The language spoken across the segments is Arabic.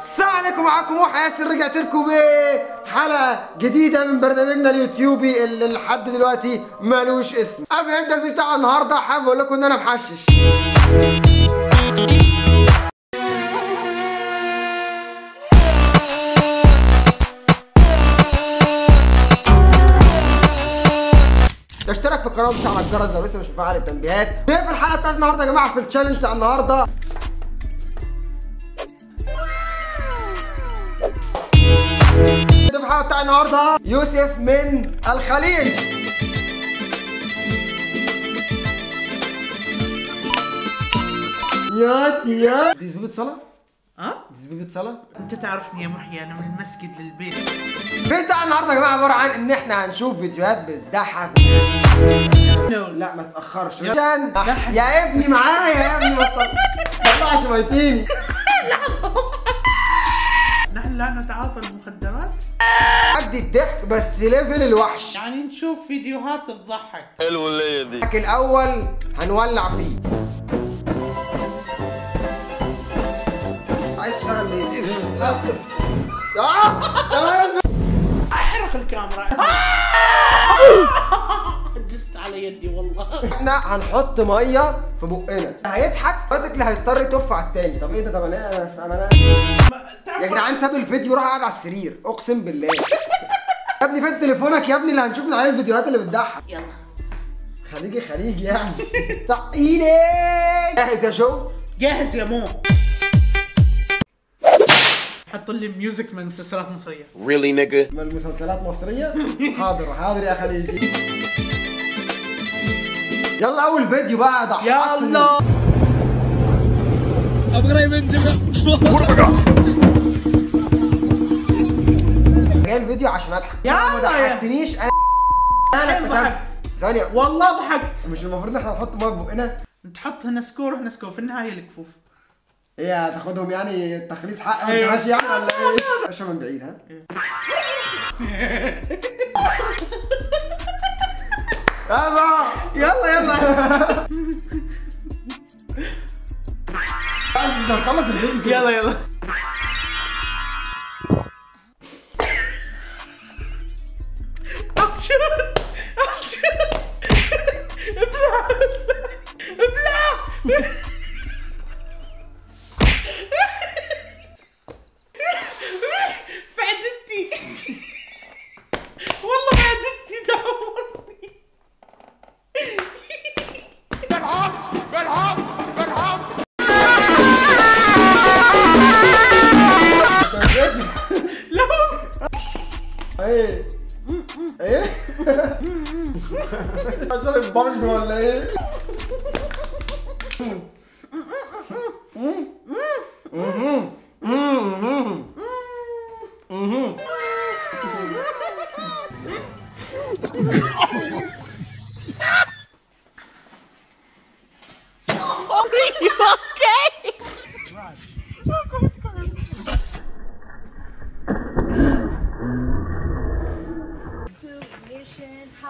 السلام عليكم، معاكم موحي ياسر. رجعت لكم بحلقه جديده من برنامجنا اليوتيوبي اللي لحد دلوقتي مالوش اسم. قبل ما نبدا الفيديو بتاع النهارده حابب اقول لكم ان انا محشش. اشترك في القناه وتفعل على الجرس لو لسه مش مفعل التنبيهات. في الحلقه بتاعت النهارده يا جماعه، في التشالنج بتاع النهارده بتاع النهارده يوسف من الخليج. يا دي زبيبة صلاة؟ دي زبيبة صلاة؟ انت تعرفني يا محيي، انا من المسجد للبيت. الفيديو بتاع النهارده يا جماعه عباره عن ان احنا هنشوف فيديوهات بتضحك. لا ما تتاخرش عشان يا ابني معايا يا ابني، ما تطلعش ميتين. نحن لا نتعاطى المخدرات قد الضحك، بس ليفل الوحش، يعني نشوف فيديوهات تضحك. حلو الليله دي، لكن الاول هنولع فيه. عايز شغل ليه؟ احرق الكاميرا، دست على يدي والله. احنا هنحط ميه في بقنا، هيضحك فاتك اللي هيضطر يتف على التاني. طب ايه ده؟ طب انا يا جدعان ساب الفيديو وراح قاعد على السرير، اقسم بالله. يا ابني فين تليفونك يا ابني اللي هنشوف من عليه الفيديوهات اللي بتضحك؟ يلا خليجي يعني. صح ايديك. جاهز يا شو؟ جاهز يا مو. حط لي ميوزك من مسلسلات مصريه. ريلي نيجا؟ من مسلسلات مصريه؟ حاضر حاضر يا خليجي. يلا اول فيديو بقى ضحك. يلا ابغى من الفيديو عشان اضحك. يا ما ضحكتنيش انا ضحكت ثانيه والله، ضحكت. مش المفروض احنا نحط ميه في بقنا؟ تحط هنا سكور وهنا سكور في النهايه الكفوف. ايه هتاخدهم يعني تخليص حق وانت ماشي يعني ولا ايه؟ اشرب من بعيد. ها يلا يلا خلص الفيديو، يلا يلا. ايه ايه عشان البنج ولا ايه؟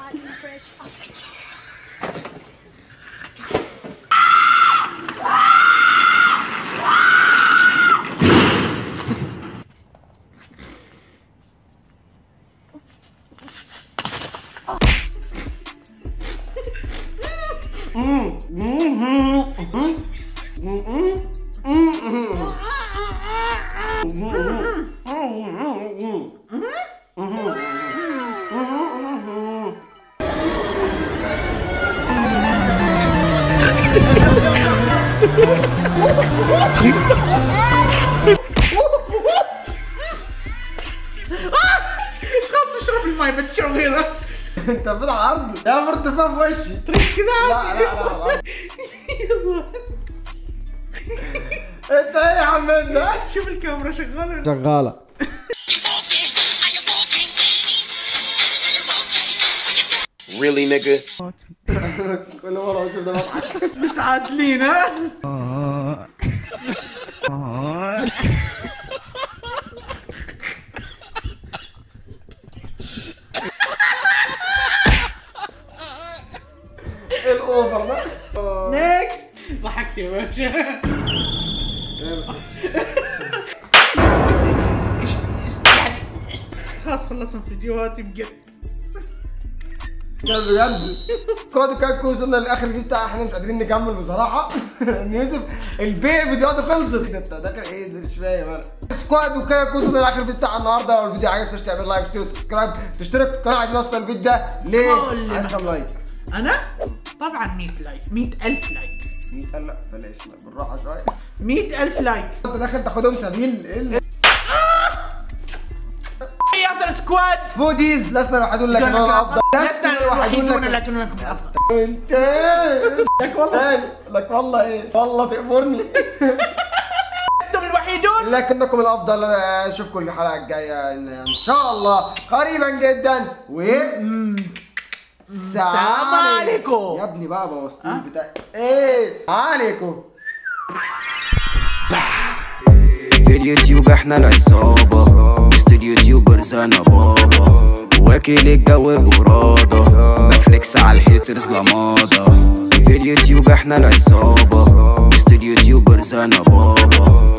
Hot and fresh off the خلاص اشرب الماي، ما تشرب غيره. انت فين على الارض؟ يا مرتفع في وشي كده. لا لا لا، انت ايه يا حماد ده؟ شوف الكاميرا شغاله شغاله. Really nigga. كل مرة بشوف ده بضحك. متعادلين ها؟ ايه الأوفر ده؟ نيكست. ضحكت يا باشا. خلاص خلصنا فيديوهاتي بجد. كان بجد كود كاكو وصلنا للاخر الفيديو بتاع احنا مش قادرين نكمل بصراحه. يوسف البيع فيديوهاته خلصت. انت داخل ايه ده مش فاهم انا. سكواد وكاكو وصلنا للاخر الفيديو بتاع النهارده. لو الفيديو عجبك تعمل لايك وشير وسبسكرايب تشترك في القناه عشان نوصل الفيديو ده ل1000 لايك. انا طبعا 100 لايك 100000 لايك 100000 لا بلاش بالراحه شويه 100000 لايك. انت داخل تاخدهم سبيل ايه ياسر سكواد فوديز. لسنا لوحدون لكن افضل. لسنا لوحدون لكن افضل. انت لك والله لك والله ايه والله تقبرني. لستم الوحيدون لكنكم الافضل. اشوفكم الحلقه الجايه ان شاء الله قريبا جدا. و السلام عليكم يا ابني بقى بوصلي بتاع ايه عليكم. في اليوتيوب احنا العصابه يوتيوبرز انا بابا واكل الجو بإرادة بفليكس على الهيترز لماضة. في اليوتيوب احنا العصابة وسط اليوتيوبرز انا بابا.